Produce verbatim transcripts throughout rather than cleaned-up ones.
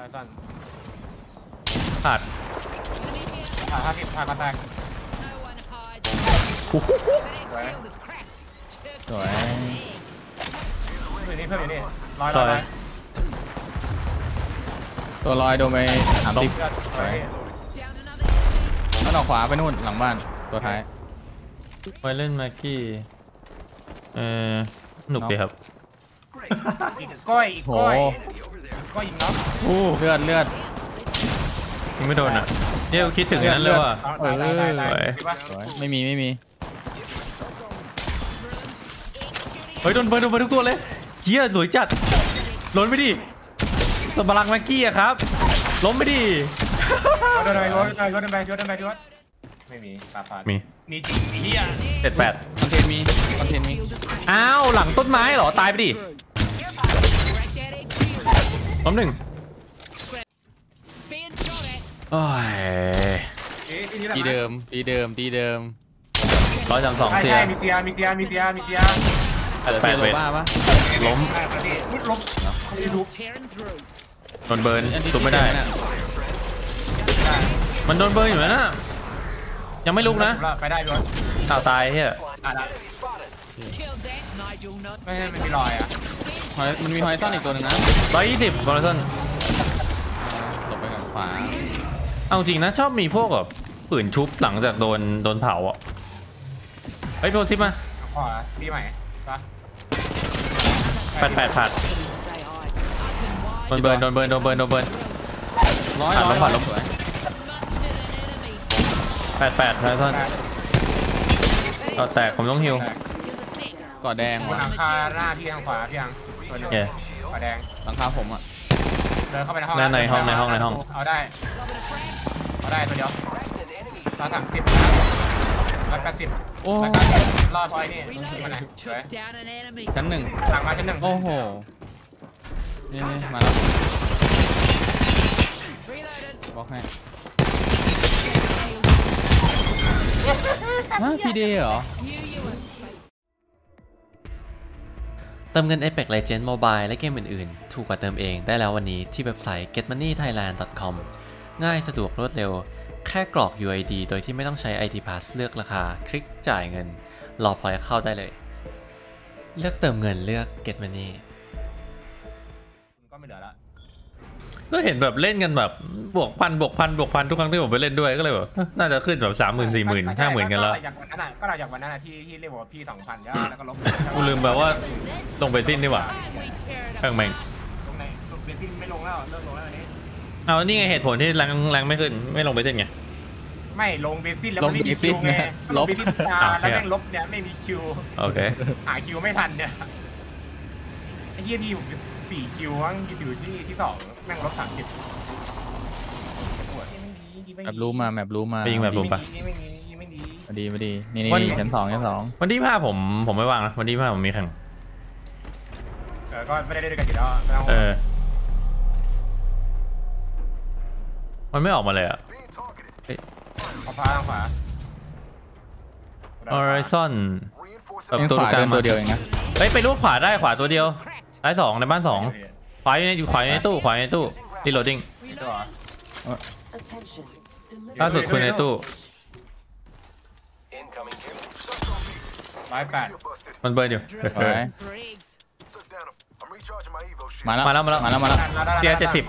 อะไรสั่นขาดขาดห้าสิบขาดกระแทกสวยสวยอยู่นี่เพิ่มอยู่นี่ลอยลอยตัวลอยโดนไปสามสิบมันออกขวาไปนู่นหลังบ้านตัวท้ายไปเล่นแม็กกี้เออหนุกดีครับก้อยอีกก้อยก้อยอีกน้องอู้เลือดเลือดยังไม่โดนอ่ะเดี๋ยวคิดถึงนั้นเลยว่ะไม่มีไม่มีเฮ้ยโดนเบิร์นโดนเบิร์นทุกตัวเลยเจี๊ยสวยจัดล้นไปดิสมรักแม็กกี้อะครับล้มไปดิโดนไปโดนไปโดนไปโดนไปไม่มีปาปามีมีจริงมีเฮียเจ็ดแปดคอนเทนต์มีคอนเทนต์มีอ้าวหลังต้นไม้เหรอตายไปดิล้มหนึ่งโอ้ยดีเดิมดีเดิมดีเดิมร้อยสามสองเทียมีเทียมีเทียมีเทียมีเทียแปดเวทล้มล้มโดนเบิร์นสุดไม่ได้มันโดนเบิร์นอยู่นะยังไม่ลุกนะไปได้ด้วยตายตายเฮียไม่ไม่มีรอยอ่ะมันมีหอยซ่อนอีกตัวนึงนะร้อยยี่สิบหอยซ่อนตกไปกับขวาเอาจริงนะชอบมีพวกแบบปืนชุบหลังจากโดนโดนเผาอ่ะเฮ้ยโดนซิปมาขวาพี่ใหม่แปดแปดผัดโดนเบิร์นโดนเบิร์นโดนเบิร์นโดนเบิร์นร้อยร้อยผัดล้มสวยแปดแปดนะท่านก็แตกผมต้องฮิวก่อแดงหลังคาหน้าพี่ทางขวาพี่ทางก่อแดงหลังคาผมอ่ะเดินเข้าไปในห้องในห้องในห้องในห้องเอาได้เอาได้ตัวเดียวร้อยสามสิบร้อยแปดสิบแล้วก็รอดพอยนี่มาไหนชั้นหนึ่งหลังมาชั้นหนึ่งโอ้โหนี่มาแล้วบล็อกให้มาพีเดย์เหรอเติมเงิน Apex Legends Mobile และเกมอื่นๆถูกกว่าเติมเองได้แล้ววันนี้ที่เว็บไซต์ get money thailand dot com ง่ายสะดวกรวดเร็วแค่กรอก ยู ไอ ดี โดยที่ไม่ต้องใช้ ไอ ดี Pass เลือกราคาคลิกจ่ายเงินรอพอยต์เข้าได้เลยเลือกเติมเงินเลือก Get Money ก็ไม่เหลือละก็เห็นแบบเล่นกันแบบบวกพันบวกพันบวกพันทุกครั้งที่ผมไปเล่นด้วยก็เลยแบบน่าจะขึ้นแบบสามหมื่นสี่หมื่นห้าหมื่นกันแล้วก็เราอยากวันนั้นที่ที่เรียกว่าพี่สองพันแล้วก็ลบกูลืมแบบว่าลงไปสิ้นดีกว่าเพิ่งแม่งลงไหนลงไปสิ้นไม่ลงแล้วเลิกลงแล้วอันนี้เอานี่ไงเหตุผลที่แรงแรงไม่ขึ้นไม่ลงไปสิ้นไงไม่ลงไปสิ้นแล้วไม่มีคิวไงลบแล้วแม่งลบเนี่ยไม่มีคิวโอเคหาคิวไม่ทันเนี่ยไอ้เหี้ยนี่ผมสี่คิวอังคิวที่ที่สองแม่งลบสามสิบแบบรู้มาแบบรู้มายิงแบบรู้ปะมาดีมาดีนี่นี่ชั้นสองชั้นสองวันที่ห้าผมผมไม่ว่างนะวันที่ห้าผมมีแข่งเออก็ไม่ได้เล่นด้วยกันอยู่แล้วเออมันไม่ออกมาเลยอ่ะขวาทางขวาออริซอนตัวกลางตัวเดียวเองนะไปไปลูกขวาได้ขวาตัวเดียวซ้ายสองในบ้านสองขวาอยู่ขวาในตู้ขวาในตู้รีโหลดดิ้งล่าสุดคุณในตู้มันเบิร์นอยู่มาแล้วมาแล้วมาแล้วมาแล้วมาแล้วเจ็ดเจ็ดสิบ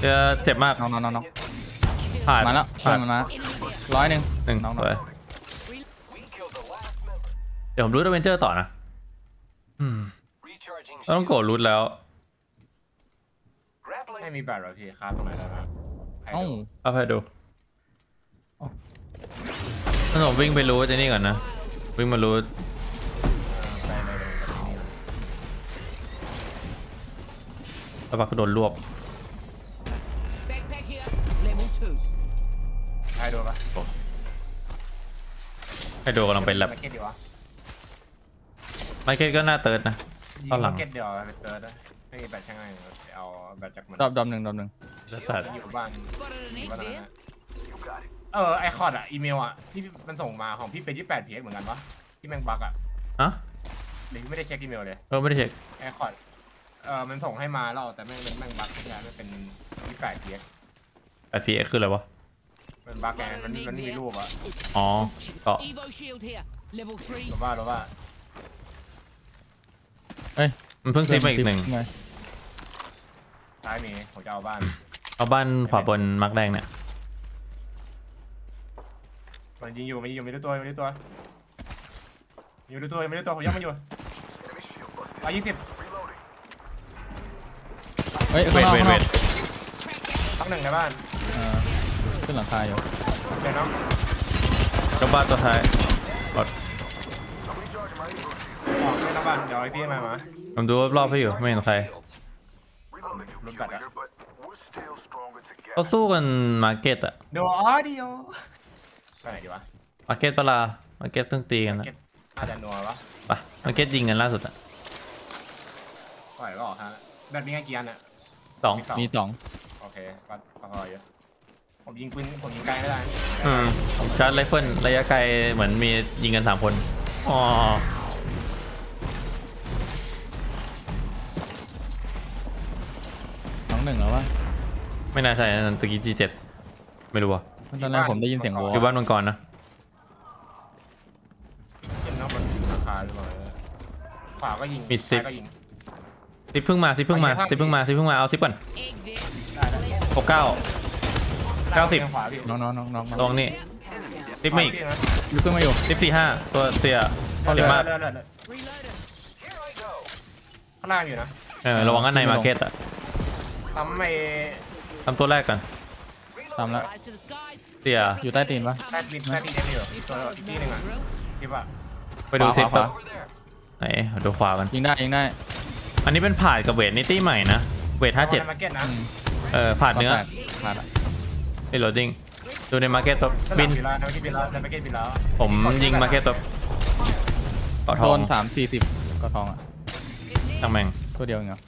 เจ็ดเจ็บมากน้องน้องน้องผ่านมาแล้วผ่านมาร้อยหนึ่งหนึ่งเดี๋ยวผมรู้ดาเวนเจอร์ต่อนะต้องกดรูทแล้วไม่มีแบบหรอพี่ครับตรงไหนได้บ้างอ้าวเอาไปดูถ้าผมวิ่งไปรูทจะนี่ก่อนนะวิ่งมารูทแล้วก็โดนรวบไฮโดปะไฮโดกำลังเป็นแบบมาร์เก็ตก็น่าเติร์ดนะตอนหลังมาร์เก็ตเดี๋ยวไปเติร์ดไม่มีแบตช่างไงเอาแบตจากมันดอมดอมหนึ่งดอมหนึ่งสัตว์อยู่บ้านเออไอคอนอะอีเมลอะที่มันส่งมาของพี่เป็นยี่แปดเพจเหมือนกันปะที่แมงบักอะฮะหรือไม่ได้เช็คอีเมลเลยเออไม่ได้เช็คไอคอนเ เออมันส่งให้มาเราแต่แม่งเป็นแม่งบั๊กไม่ใช่ไม่เป็นยี่แปดเกียร์แปดเกียร์คืออะไรวะมันบั๊กแกมันมันมีรูปอะอ๋อก็หรือว่าหรือว่าเอ้ยมันเพิ่งซีมาอีกหนึ่งซ้ายมีผมจะเอาบ้านเอาบ้านขวาบนมักแดงเนี่ยมันยิงอยู่มันยิงอยู่ไม่ได้ตัวไม่ได้ตัวอยู่ได้ตัวไม่ได้ตัวผมยังไม่อยู่ร้อยยี่สิบเฮ้ยเวทเวทเวทพักหนึ่งในบ้านขึ้นหลังคาอยู่เจอน้องเจ้าบ้านตัวท้ายออกไม่ต้องบ้านเดี๋ยวไอ้ที่มาหมาผมดูรอบๆให้อยู่ไม่เห็นใครลุ้นกัดอะเขาสู้กันมาร์เก็ตอะเดี๋ยวอ๋อเดี๋ยวไปไหนดีวะมาร์เก็ตปลามาร์เก็ตต้องตีกันนะอาจจะนัววะไปมาร์เก็ตยิงกันล่าสุดอะปล่อยก็ออกฮะแบบนี้ไงเกียร์น่ะสองมีสองโอเคก็พอเยอะผมยิงปืนผมยิงไกลไม่ได้อืมชาร์จไรเฟิลระยะไกลเหมือนมียิงกันสามคนอ๋อสองหนึ่งแล้ววะไม่น่าใช่ตะกี้จีเจ็ดไม่รู้ว่ะตอนแรกผมได้ยินเสียงวัวอยู่บ้านมังกรนะยิงนอกบนราคาหรือเปล่าขวาก็ยิงมิดซิปซิปเพิ่งมาซิปเพิ่งมาซิปเพิ่งมาซิปเพิ่งมาเอาซิปก่อนหกเก้าเก้าสิบน้องน้องน้องน้องตรงนี้ติดไม่อีกอยู่ขึ้นมาอยู่ติดสี่ห้าตัวเสียเร็วมากข้างหน้าอยู่นะเออระวังกันในมาร์เก็ตอะทำไมทำตัวแรกกันทำแล้วเสียอยู่ใต้ตีนปะใต้ตีนใต้ตีนได้อยู่ตัวอีกทีหนึ่งอะซิปอะไปดูซิปขวาไหนดูขวากันยิงได้ยิงได้อันนี้เป็นผ่านกับเวทนิตี้ใหม่นะเวทห้าเจ็ดเออผ่านเนื้อผ่านไม่โหลดจริงดูในมาร์เก็ตท็อปบินผมยิงมาร์เก็ตท็อปกอทองสามสี่สิบกอทองอ่ะตั้งแมงตัวเดียวเงี้ย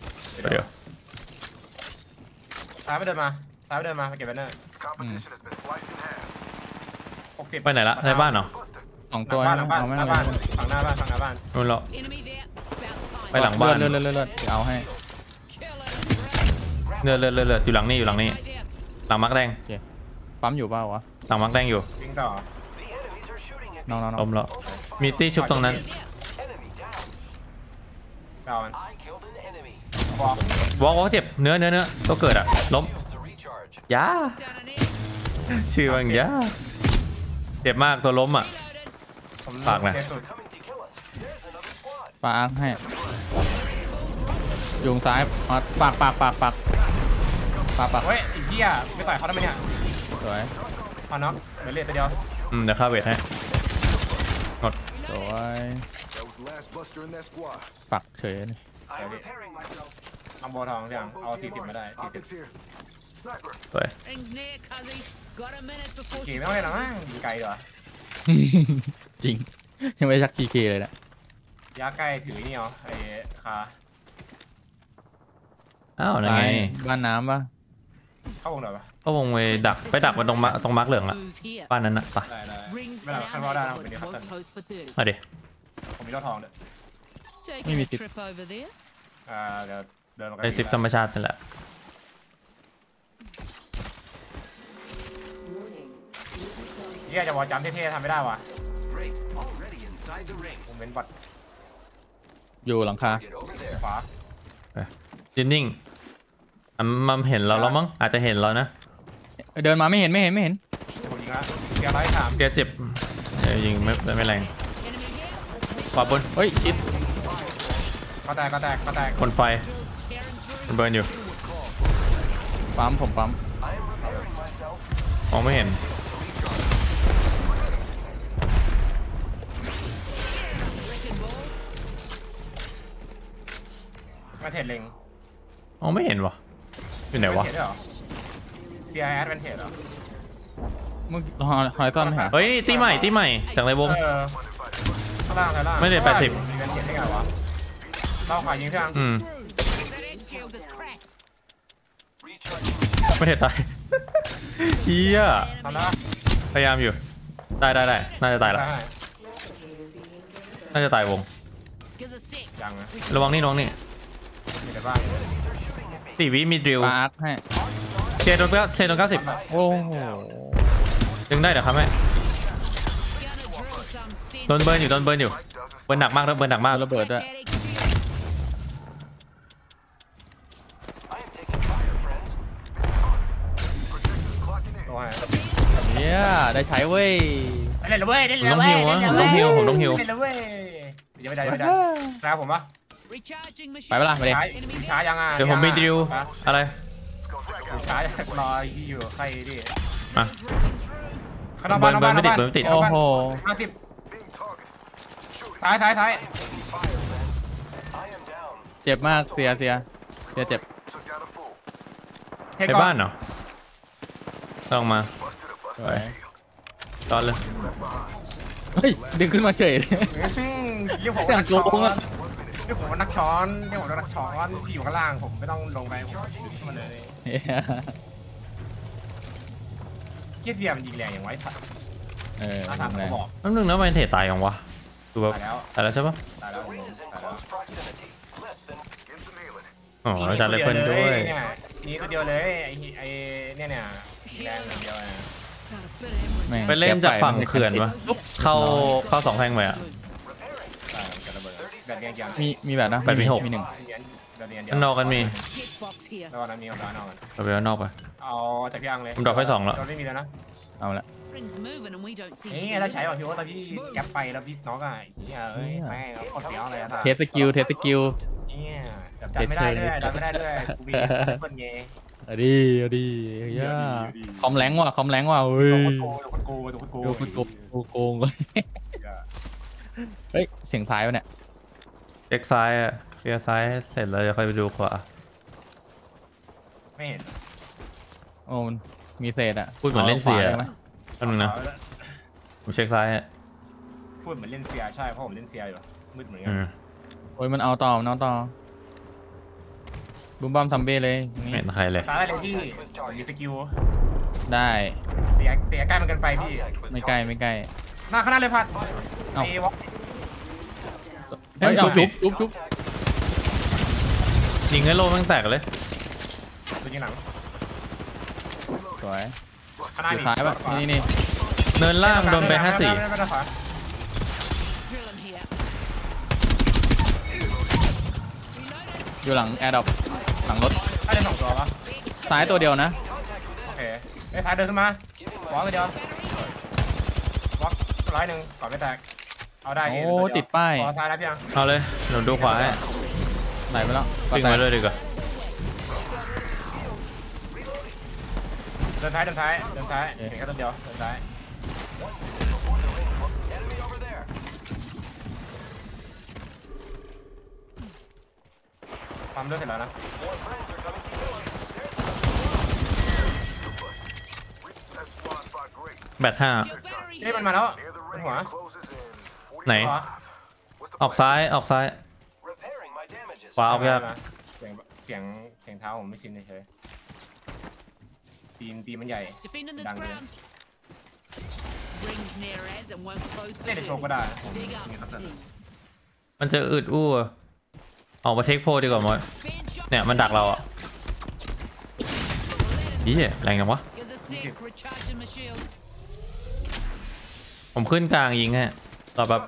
ตัวเดียวท้ายไปเดินมาท้ายไปเดินมาเก็บไปเนอร์หกสิบไปไหนละในบ้านเหรอสองตัวหลังบ้านหลังบ้านฝั่งหน้าบ้านฝั่งหน้าบ้านนู่นเหรอไปหลังบ้านเลื่อนเลื่อนเลื่อนเลื่อนเอาให้เลื่อนเลื่อนเลื่อนเลื่อนอยู่หลังนี่อยู่หลังนี่หลังมักแดงปั๊มอยู่เปล่าวะหลังมักแดงอยู่น้องๆอมเหรอมีตี้ชุบตรงนั้นวอลวอลเจ็บเนื้อเนื้อเนื้อตัวเกิดอะล้มย่าชื่อว่าย่าเจ็บมากตัวล้มอะปากนะปากให้ยุงซ้ายปากปากปากปากปากปากเฮ้ยไอ้เหี้ยไม่ต่อยเขาได้ไหมเนี่ยสวยพอเนาะเดี๋ยวเล่นไปเดียวอืมเดี๋ยวข้าเวทให้หมดสวยปักเฉยเลยทำบอลทองอย่างเอาสี่สิบมาได้สี่สิบสวยขี่ไม่ต้องเลยหรอมั้งยิงไกลเหรอจริงยังไม่ชักทีเกเลยนะยาใกล้ถือนี่เหรอไอ้ขาอ้าวไงบ้านน้ำปะเข้าวงไหนปะเข้าวงไปดักไปดักมันตรงตรงมาร์กเหลืองละบ้านนั้นนะไปไม่ได้ขั้นวอลได้นะเป็นขั้นตันเอาดิผมมีรอดทองเลยไม่มีสิบอ่าเดี๋ยวเดินมาไกลสิบธรรมชาตินั่นแหละเยี่ยจะวอลจำเท่ๆทำไม่ได้ว่ะผมเป็นบัตรอยู่หลังคาขวาจินนิ่งมัมเห็นเราแล้วมั้งอาจจะเห็นเรานะเดินมาไม่เห็นไม่เห็นไม่เห็นเกียร์ร้อยสามเกียร์เจ็บยิงไม่ไม่แรงขวาบนเฮ้ยคิดก็แตกก็แตกก็แตกคนไฟเบิร์นอยู่ปั๊มผมปั๊มมองไม่เห็นมาเทรดเล็งอ๋อไม่เห็นวะอยู่ไหนวะเสียแอดเป็นเทรดเหรอเมื่อหายต้นหาเฮ้ยตีใหม่ตีใหม่จากไรวงข้างล่างข้างล่างไม่ได้แปดสิบเป็นเทรดได้ไงวะเราขวายิงช่างอืมไม่เทรดตายเฮียพยายามอยู่ได้ได้ได้น่าจะตายแล้วน่าจะตายวงระวังนี่น้องนี่ ไปบ้างสี่วิมีดริลมาร์คให้เชนโดนเก้าเชนโดนเก้าสิบโอ้โหดึงได้เหรอครับแม่โดนเบิร์นอยู่โดนเบิร์นอยู่เบิร์นหนักมากแล้วเบิร์นหนักมากแล้วเบิร์นด้วยเนี่ยได้ใช้เว้ยได้แล้วเว้ยได้แล้วเว้ยผมต้องฮิวผมต้องฮิวได้แล้วเว้ยยังไม่ได้ยังไม่ได้แล้วผมวะไปเวลาไปเลยช้ายังอ่ะเดี๋ยวผมมีดิวอะไรช้ารออยู่ใครดิมาขนมปังขนมปังไม่ติดไม่ติดโอ้โหห้าสิบท้ายท้ายท้ายเจ็บมากเสียเสียเสียเจ็บในบ้านเหรอต้องมาตอนเลยเฮ้ยดึงขึ้นมาเฉยเลยเรียกผมนักช้อนเรียกผมนักช้อนเรียกผมนักช้อนที่อยู่ข้างล่างผมไม่ต้องลงไปดึงขึ้นมาเลยเกียร์เสียมันยิงแรงอย่างไว้สัตว์เออทำอะไรน้ำหนึ่งแล้วมันเทตายของวะดูแบบตายแล้วใช่ปะตายแล้วอ๋อเราจะเลยเพิ่นด้วยนี่ตัวเดียวเลยไอ้เนี่ยเนี่ยไปเล่นจากฝั่งเขื่อนวะเข้าเข้าสองแพงไปอ่ะมีมีแบบนะมีหกมีหนึ่งนอกกันมีเราไปนอกไปเอาจากพี่อังเลยผมดรอปให้สองแล้วไม่มีแล้วนะเอาละนี่เราใช้แบบพี่ว่าเราพี่แกไปแล้วพี่น้องอ่ะเฮ้ยแม่เราคนเดียวเลยเทสสกิลเทสสกิลเนี่ยจับไม่ได้ด้วยจับไม่ได้ด้วยกูมีคนเงี้ยอดีดีย่าคอมแรงว่ะคอมแรงว่ะเฮ้ยโกงโกงโกงโกงเลยเฮ้ยเสียงซ้ายวะเนี่ยเอ็กซ้ายอะเลี้ยวซ้ายเสร็จแล้วจะค่อยไปดูขวาไม่เห็นโอ้มันมีเศษอะพูดเหมือนเล่นเสียอันนึงนะผมเช็คซ้ายอะพูดเหมือนเล่นเสียใช่เพราะผมเล่นเสียอยู่มืดเหมือนกันโอ้ยมันเอาต่อเอาต่อบุ้มบ้ามทำเบ้เลยไม่เห็นใครเลยช้าได้เลยพี่มีสกิลได้เตะเตะใกล้มันกันไปพี่ไม่ใกล้ไม่ใกล้หน้าข้างหน้าเลยพัดเอาเอาจุ๊บจุ๊บจุ๊บยิงให้โลมันแตกเลยตัวยิงหนังสวยอยู่ซ้ายป่ะนี่นี่เนินล่างโดนไปห้าสี่อยู่หลังแอร์ดรอปหลังรถได้สองตัวปะซ้ายตัวเดียวนะโอเคไอ้ซ้ายเดินขึ้นมาขวาตัวเดียวขวาร้อยหนึ่งก่อนไม่แตกเอาได้โอ้ติดป้ายขวาซ้ายแล้วพี่ยังเอาเลยหนุนดูขวาให้ไหนไปแล้วติดมาเลยดีกว่าเดินท้ายเดินท้ายเดินท้ายเห็นแค่ตัวเดียวเดินท้ายทำเรื่องเสร็จแล้วนะแบตห้าเฮ้ยมันมาแล้วมันหัวไหนออกซ้ายออกซ้ายขวาออกยากเสียงเสียงเสียงเท้าผมไม่ชินเลยเฉยตีมตีมันใหญ่ดังเลยไม่ได้โชว์ก็ได้มันจะอึดอู้ออกมาเทคโพลดีกว่ามดเนี่ยมันดักเราอ่ะยี่เหี้ยแรงจังวะผมขึ้นกลางยิงฮะต่อแบบ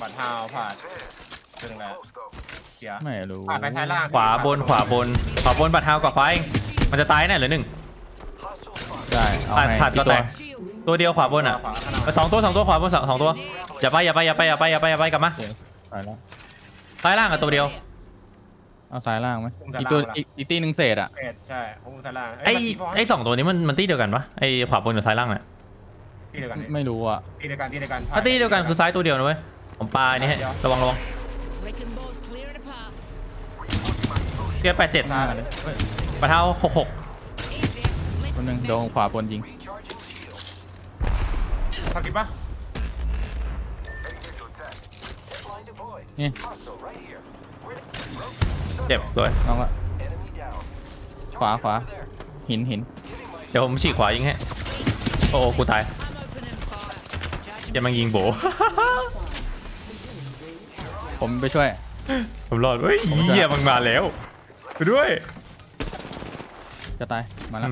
บัตรฮาวผ่านขึ้นแล้วเสียไม่รู้ผ่านไปท้ายล่างขวาบนขวาบนขวาบนบัตรฮาวกับไฟมันจะตายแน่หรือหนึ่งได้ผ่านผ่านก็แตกตัวเดียวขวาบนอ่ะสองตัวสองตัวขวาบนสองตัวอย่าไปอย่าไปอย่าไปอย่าไปอย่าไปอย่าไปกลับมาสายล่างสายล่างกับตัวเดียวเอาสายล่างไหมอีตัวอีตีหนึ่งเศษอ่ะใช่ผมสายล่างไอไอสองตัวนี้มันมันตีเดียวกันปะไอขวาบนกับสายล่างเนี่ยตีเดียวกันไม่รู้อ่ะตีเดียวกันตีเดียวกันถ้าตีเดียวกันคือซ้ายตัวเดียวนะเว้ยผมปลานี่ให้ระวังระวังเกียร์แปดเจ็ดปะเท้าหกหกคนหนึ่งโดนขวาบนยิงทักกินปะนี่เจ็บเลยน้องละขวาขวาหินหินเดี๋ยวผมฉีกขวายิงให้โอ้กูตายจะมันยิงโบ ผมไปช่วยผมรอดเฮ้ยเหี้ยมันมาแล้วไปด้วยจะตายมาแล้ว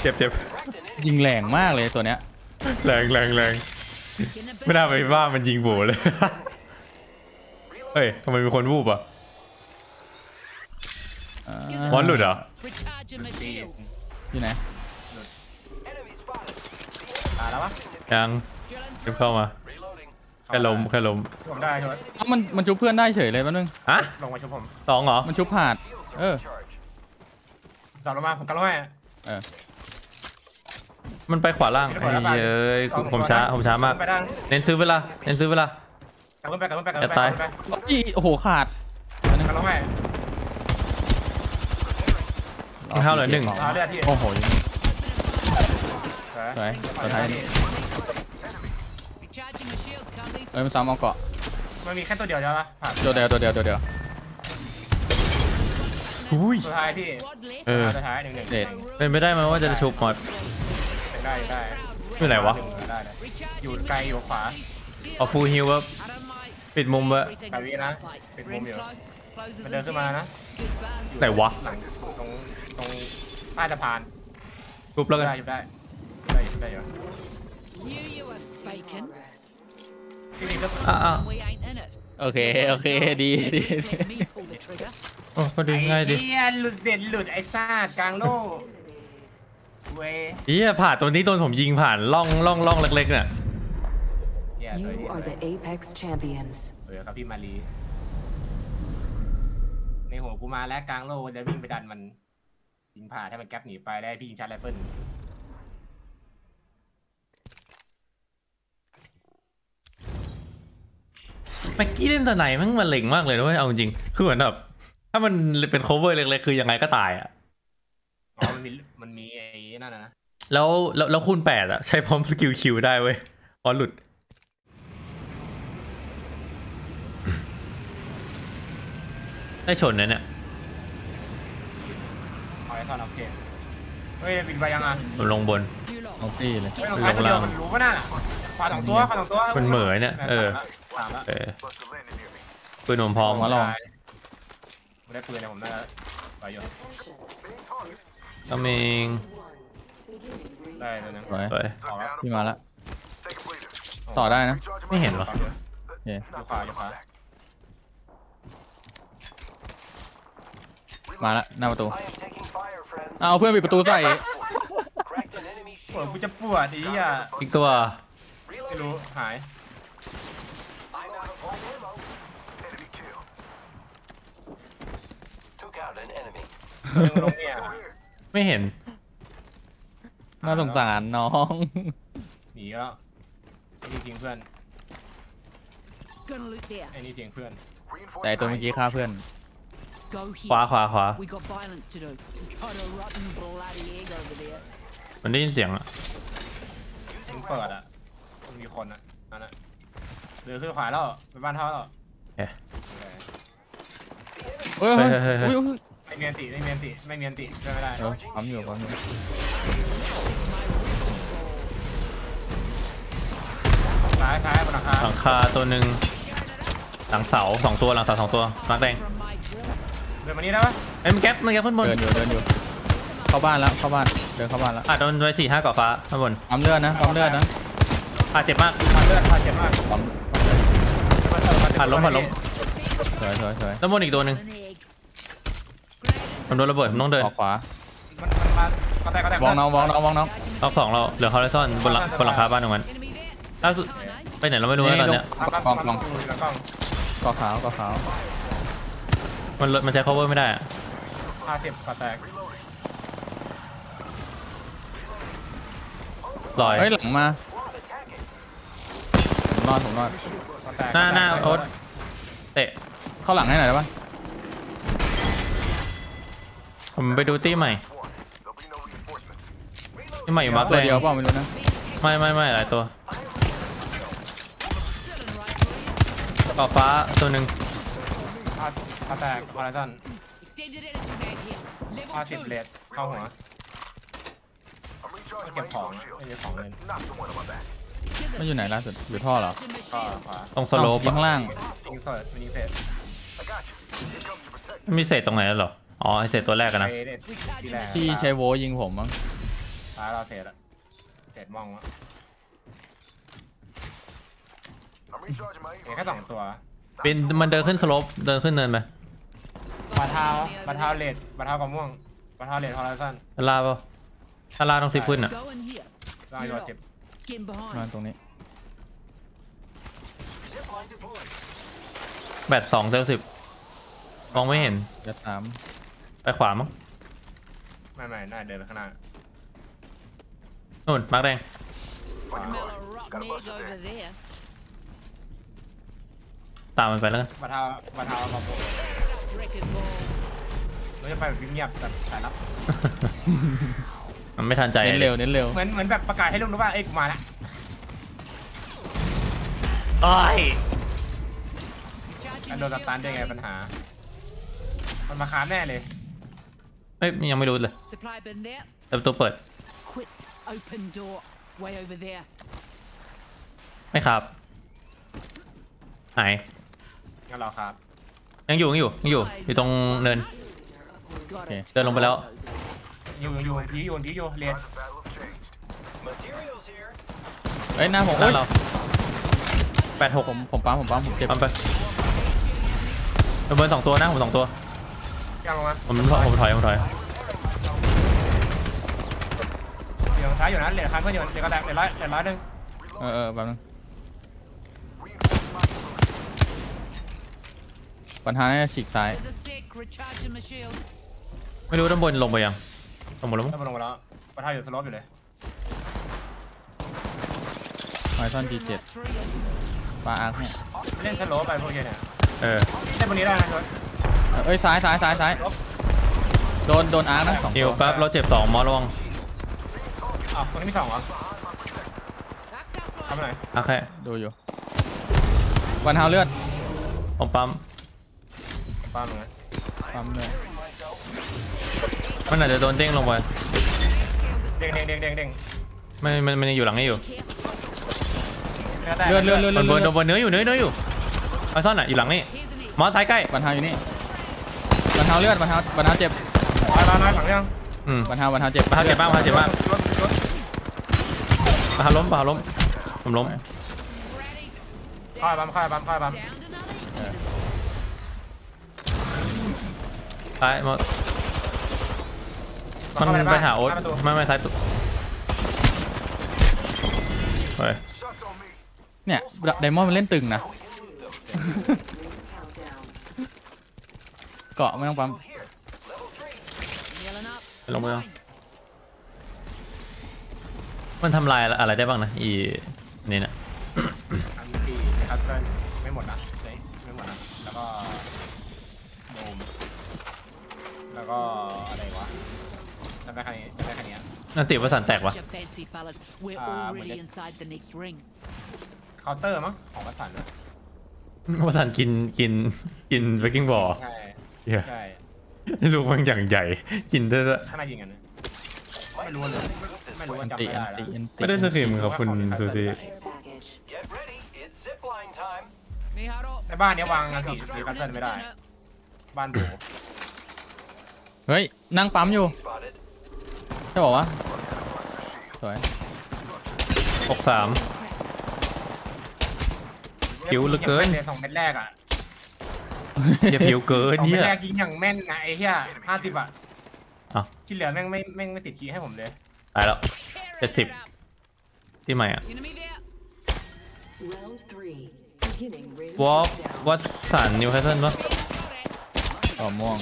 เจ็บเจ็บยิงแรงมากเลยตัวเนี้ยแรงแรงแรงไม่น่าไปว่ามันยิงโบเลยเฮ้ยทำไมมีคนวูบอ่ะมอนหลุดเหรอที่ไหนแล้วปะยังเข้ามาแค่ลมแค่ลมผมได้ครับมันมันชุบเพื่อนได้เฉยเลยแป๊บนึงฮะลงมาชุบผมสองเหรอมันชุบผ่านเออจับลงมาผมกันแล้วแม่เออมันไปขวาล่างเย้ยผมช้าผมช้ามากเน้นซื้อเวลาเน้นซื้อเวลากันไปกันไปกันไปกันไปโอ้โหขาดกันแล้วแม่เข้าเลยหนึ่งโอ้โหใช่ตัวท้ายเอ้ยมันซ้ำเอาเกาะมันมีแค่ตัวเดียวใช่ไหมตัวเดียวตัวเดียวตัวเดียวอุ้ยตัวท้ายพี่เออตัวท้ายหนึ่งหนึ่งเป็นไม่ได้ไหมว่าจะชุบหมดได้ได้อยู่ไหนวะอยู่ไกลอยู่ขวาเอาฟูลฮิวแบบปิดมุมแบบแบบนี้นะปิดมุมอยู่มันเดินขึ้นมานะไหนวะตรงตรงใต้สะพานกรุ๊ปแล้วกันได้ได้ได้อยู่โอเคโอเคดีดีโอ้ก็ดีง่ายดีหลุดเด่นหลุดไอ้ซากกลางโลกเว้ยนี่ผ่านตัวนี้โดนผมยิงผ่านล่องล่องล่องเล็กๆเนี่ย You are the Apex Champions เดี๋ยวครับพี่มารีในหัวกูมาแล้วกลางโลกจะวิ่งไปดันมันยิงผ่านให้มันแก๊ปหนีไปได้พี่ยิงชาร์จไรเฟิลแม็กกี้เล่นตัวไหนมันมันเล็งมากเลยนะเว้ยเอาจริงคือเหมือนแบบถ้ามันเป็นโคเวอร์เล็กๆคือยังไงก็ตายอ่ะอ๋อมันมีมันมีไอ้นั่นนะแล้วแล้วคูณแปดอ่ะใช้พร้อมสกิลคิวได้เว้ยอ๋อหลุดได้ชนนะเนี่ยเอาไอ้ท่อนโอเคเฮ้ยบินไปยังอ่ะลงบนลงตีเลยลงล่างมันรู้ป่ะน่ะขวาสองตัวขวาสองตัวมันเหม่อเนี่ยเออปืนผมพร้อมมาลองไม่ได้ปืนนะผมได้ไปอยู่กำมิงได้แล้วนะพี่มาแล้วต่อได้นะไม่เห็นหรอเย้ขวาขวามาแล้วหน้าประตูเอาเพื่อนปิดประตูใส่ผมจะปวดอีกอ่ะอีกตัวไม่รู้หายไม่เห็นน่าสงสารน้องหนีแล้วนี่จริงเพื่อนไอ้นี่จริงเพื่อนแต่ตัวเมื่อกี้ฆ่าเพื่อนขวาขวาขวามันได้ยินเสียงอ่ะมันเปิดอ่ะมันมีคนอ่ะนั่นอ่ะเดินขึ้นขวาแล้วไปบ้านท่อแล้วเฮ้ยเฮ้ยเฮ้ยไม่เมียนติไม่เมียนติไม่เมียนติได้ไม่ได้ทำอยู่ก่อนซ้ายซ้ายบนหลังคาหลังคาตัวหนึ่งหลังเสาสองตัวหลังเสาสองตัวนักแดงเดินมานี้ได้ปะไอ้มันแก๊ปมันแก๊ปขึ้นบนเดินอยู่เดินอยู่เข้าบ้านแล้วเข้าบ้านเดินเข้าบ้านแล้วอ่ะโดนไปสี่ห้าเกาะฟ้าข้างบนปั๊มเลือดนะปั๊มเลือดนะอ่ะเจ็บมากปั๊มเลือดอ่ะเจ็บมากผ่านล้มผ่านล้มถอยถอยถอยแล้วบนอีกตัวหนึ่งมันโดนระเบิดมันต้องเดินขวาวังน้องวังน้องวังน้องรอบสองเราเหลือฮอริซอนบนหลังบนหลังคาบ้านตรงนั้นล่าสุดไปไหนเราไม่รู้นะตอนเนี้ยกองกองกอขาวกอขาวมันมันใช้ cover ไม่ได้อะห้าสิบกอแตกลอยเฮ้ยหลังมาผมรอดผมรอดหน้าหน้าโอ๊ตเตะเข้าหลังให้หน่อยได้ปะผมไปดูตี้ใหม่ตี้ใหม่อยู่มาร์คเลยเดียวเปล่าไม่รู้นะไม่ไม่ไม่หลายตัวกอฟ้าตัวหนึ่งกระแตกพาราซันห้าสิบเลดเข้าหัวเก็บของเก็บของเลย มันอยู่ไหนล่าสุดอยู่ท่อเหรอตรงสโลปข้างล่างมีเศษตรงไหนแล้วหรออ๋อไอเศษตัวแรกกันนะที่ใช้โวยิงผมมั้งตาเราเศษอะเศษมองอะแค่สองตัวเป็นมันเดินขึ้นสโลปเดินขึ้นเนินไหมบาเท้าบาเท้าเลดบาเท้ากับม่วงบาเท้าเลดฮอลล์สั้นลาป่ะถ้าลาต้องสิบขึ้นอะลาอยู่สิบมาตรงนี้แบตสองเซลสิบมองไม่เห็นจะสามไปขวามั้งไม่ไม่น่าเดินไปข้างหน้านู่นมาร์กแดงตามมันไปแล้วกันมาเท้ามาเท้ามาโบเราจะไปแบบเงียบแต่สายลับมันไม่ทันใจเน้นเร็วเน้นเร็วเหมือนเหมือนแบบประกาศให้ลูกรู้ว่าเอ้ยกูมาแล้วโอ้ยโดนสตาร์ทได้ไงปัญหามันมาค้าแน่เลยเฮ้ยยังไม่รู้เลยแต่ประตูเปิดไม่ครับไหนงั้นเราครับยังอยู่ยังอยู่ยังอยู่อยู่ตรงเนินเดินลงไปแล้วอยู่อยู่ดีอยู่ดีอยู่เรียนเฮ้ยหน้าผมเราแปดหกผมผมปั๊มผมปั๊มผมเก็บไปเบิร์นสองตัวนะผมสองตัวผมถอยผมถอยผมถอยเดี๋ยวซ้ายอยู่นะเหลือครั้งก็เดี๋ยวเดี๋ยวก็แตกเดี๋ยวร้อยเดี๋ยวร้อยหนึ่งเออเออแบบนั้นปัญหาเนี่ยฉีกซ้ายไม่รู้ด้านบนลงไปยังลงมาแล้วมั้งลงมาแล้วปัญหาอยู่สล็อปอยู่เลยไมค์ท่อนจีเจ็ดปลาอาร์คเนี่ยเล่นสล็อปไปพวกเย็นเนี่ยเออเล่นบนนี้ได้นะเอ้ยซ้ายซ้ายซ้ายซ้ายโดนโดนอาร์คนะสองเดี๋ยวแป๊บเราเจ็บสองมอลองอ๋อคนนี้มีสองเหรอทำอะไรโอเคดูอยู่วันเท้าเลือดผมปั๊มปั๊มเลยปั๊มเลยมันอาจจะโดนเด้งลงไปเด้งเด้งเด้งเด้งเด้งมันมันมันอยู่หลังนี้อยู่เลือดเลือดเลือดบนบนบนเนื้ออยู่เนื้อเนื้ออยู่มาซ่อนอ่ะอยู่หลังนี้มอสซ้ายใกล้วันเท้าอยู่นี่วันเท้าเลือดวันเท้าวันเท้าเจ็บวันเท้าน้อยหลังยังวันเท้าวันเท้าเจ็บวันเท้าเจ็บมากวันเท้าเจ็บมากวันเท้าล้มวันเท้าล้มผมล้มค่อยปั๊มค่อยปั๊มค่อยปั๊มไปมอสมันไปหาโอ๊ตไม่ไม่ซ้ายตุ๊บเนี่ยไดมอนด์มันเล่นตึงนะเกาะไม่ต้องปั๊มลงไปมันทำลายอะไรได้บ้างนะอีนี่นะนะครับไม่หมดนะไม่หมดนะแล้วก็โดมแล้วก็อะไรวะจะได้ใครจะได้ใครเนี้ยนั่นติดว่าสันแตกวะเคาน์เตอร์มั้งของวัสันวัสันกินกินกินเบกกิ้งบอลใช่ลูกมันอย่างใหญ่กินได้ละข้างในยิงกันไม่รู้เลยไม่รู้จำไม่ได้ไม่ได้สกิมขอบคุณซูซีในบ้านเนี้ยวางกระสีสีกันเส้นไม่ได้บ้านโบเฮ้ยนั่งปั๊มอยู่ใช่บอกว่าสวยหกสามผิวเหลือเกินสองเม็ดแรกอ่ะเจ็บผิวเกินเนี่ยสองเม็ดแรกยิงอย่างแม่นนะไอ้เหี้ยห้าสิบอ่ะที่เหลือแม่งไม่แม่งไม่ติดคีย์ให้ผมเลยตายแล้วเจ็ดสิบที่ใหม่อ่ะวอล์กวัดสันนิวคาสเซิลปะอ๋อม่วง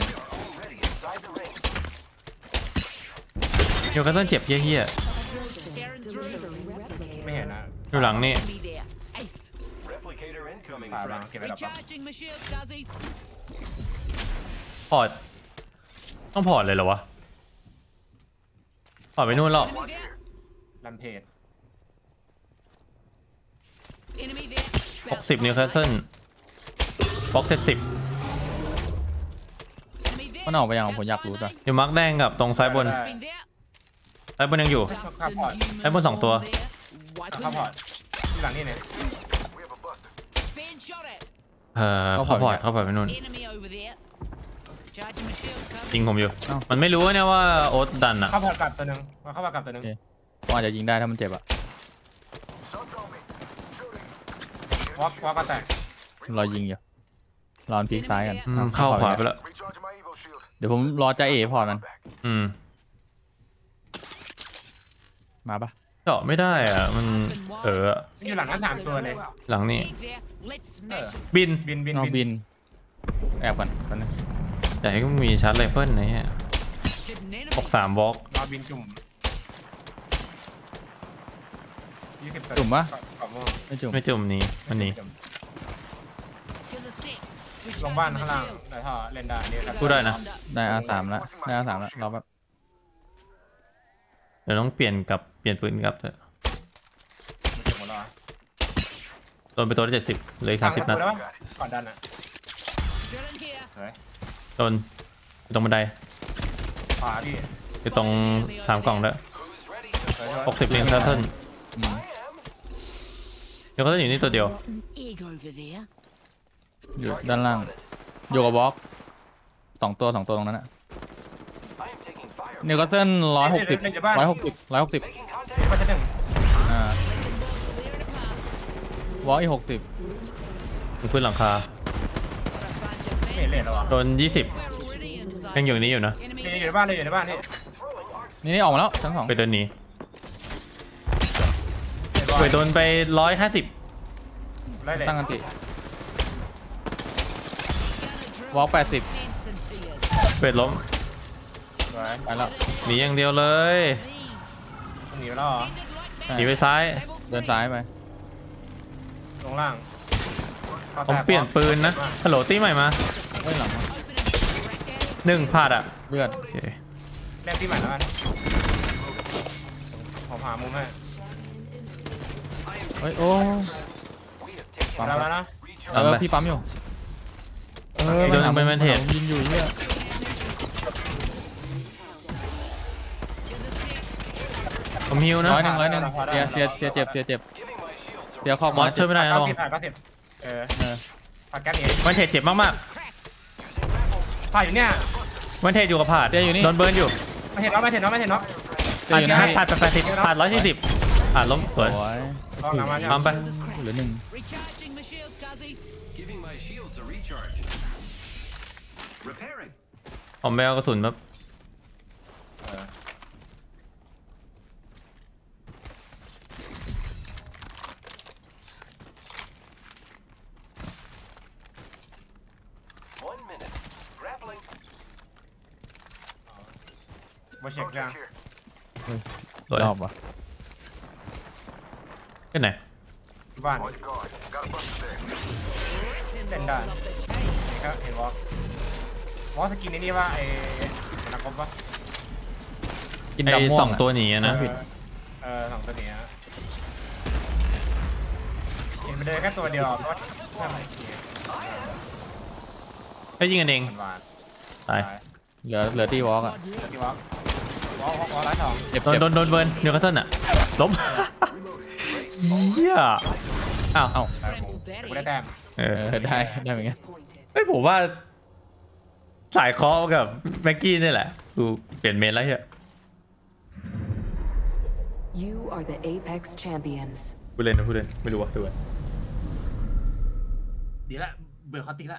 นิวคาสเซิลเจ็บเหี้ยๆไม่เห็นนะอยู่หลังนี่พอร์ตต้องพอร์ตเลยเหรอวะพอร์ตไปนู่นหรอกลัมเพจหกสิบนิวคาสเซิลบล็อกเจ็ดสิบมันออกไปยังผมอยากรู้จ้ะอยู่มาร์กแดงกับตรงซ้ายบนซ้ายบนยังอยู่ซ้ายบนสองตัว หลังนี่เนี่ยเออเข้าพอร์ตเข้าพอร์ตไปนู่นยิงผมอยู่มันไม่รู้นะว่าโอ๊ตดันอ่ะเข้าพอร์ตกลับตัวนึงมาเข้าพอร์ตกลับตัวนึงว่าจะยิงได้ถ้ามันเจ็บอ่ะวอล์กวอล์กก็แตกรอยิงอยู่รอพีคซ้ายกันเข้าขวาไปแล้วเดี๋ยวผมรอจะเอพอร์ตมันอืมมาปะเจาะไม่ได้อ่ะมันเอออยู่หลังนั้นสามตัวเลยหลังนี่บินบินบินบินแอบก่อนก่อนนะแต่ก็มีชาร์จไรเฟิลนะฮะหกสามบล็อกบินจุ่มจุ่มปะไม่จุ่มไม่จุ่มนี้มันนี้ลงบ้านข้างล่างได้ท่อเล่นได้เนี่ยพูดได้นะได้อาสามแล้วได้อาสามแล้วเราแบบเดี๋ยวต้องเปลี่ยนกับเปลี่ยนปืนกับเถอะโดนไปตัวที่เจ็ดสิบเลยสามสิบนัดก่อนดันอะโดนตรงบันไดไปตรงสามกล่องแล้วหกสิบเลี้ยงซาเทิร์นเดี๋ยวเขาจะอยู่นี่ตัวเดียวอยู่ด้านล่างโยกบล็อกสองตัวสองตัวตรงนั้นอะเนี่ยก็เส้นร้อยหกสิบร้อยหกสิบร้อยหกสิบวอลอีหกสิบขึ้นหลังคาโดนยี่สิบยังอยู่นี้อยู่นะอยู่ในบ้านเลยอยู่ในบ้านนี่นี่ออกมาแล้วทั้งสองไปโดนนี้ไปโดนไปร้อยห้าสิบตั้งกันติวอลแปดสิบเป็ดล้มไปแล้วหนีอย่างเดียวเลยหนีไปแล้วเหรอหนีไปซ้ายเดินซ้ายไปลงล่างผมเปลี่ยนปืนนะฮัลโหลตีใหม่มาหนึ่งพลาดอ่ะเลือดแลกตีใหม่แล้วกันขอหามุมให้เฮ้ยโอ้ปั๊มแล้วนะเออพี่ปั๊มอยู่เออโดนไปมันเห็นยิงอยู่เนี่ยผมฮิวนะร้อยหนึ่งร้อยหนึ่งเจ็บเจ็บเจ็บเจ็บเจ็บเดี๋ยวขอมอสช่วยไม่ได้นะลองเออผ่าแก๊สเนี่ยวันเทจเจ็บมากมากผ่าอยู่เนี่ยวันเทจอยู่กับผ่าโดนเบิร์นอยู่มาเห็นน็อตมาเห็นน็อตมาเห็นน็อตผ่าแปดสิบผ่าร้อยยี่สิบผ่าล้มสวยล้มไปเหลือหนึ่งผมแมวกระสุนแบบมาเช็คยังรอบวะขึ้นไหนบ้านเล่นได้ครับเห็นวอล์กวอล์กสกินนี่ว่าไอ้นักกบวะกินดำม่วงสองตัวหนีนะเออสองตัวหนีฮะเห็นไปเลยแค่ตัวเดียวรถไม่ยิงกันเองตายเหลือเหลือตีวอล์กอะโดนโดนโดนเบิร์นเดี๋ยวกระเซินอ่ะล้มเฮียอ้าวเอ้าได้แต้มเออได้ได้เหมือนกันเฮ้ยผมว่าสายคอกับแม็กกี้นี่แหละกูเปลี่ยนเมนแล้วเฮียผู้เล่นนะผู้เล่นไม่รู้ว่าด้วยดีละเบื่อคอติละ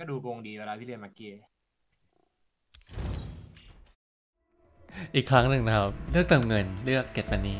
ก็ดูโกงดีเวลาพี่เรียนมาเกียอีกครั้งหนึ่งนะครับเลือกเติมเงินเลือกเก็ตมันนี่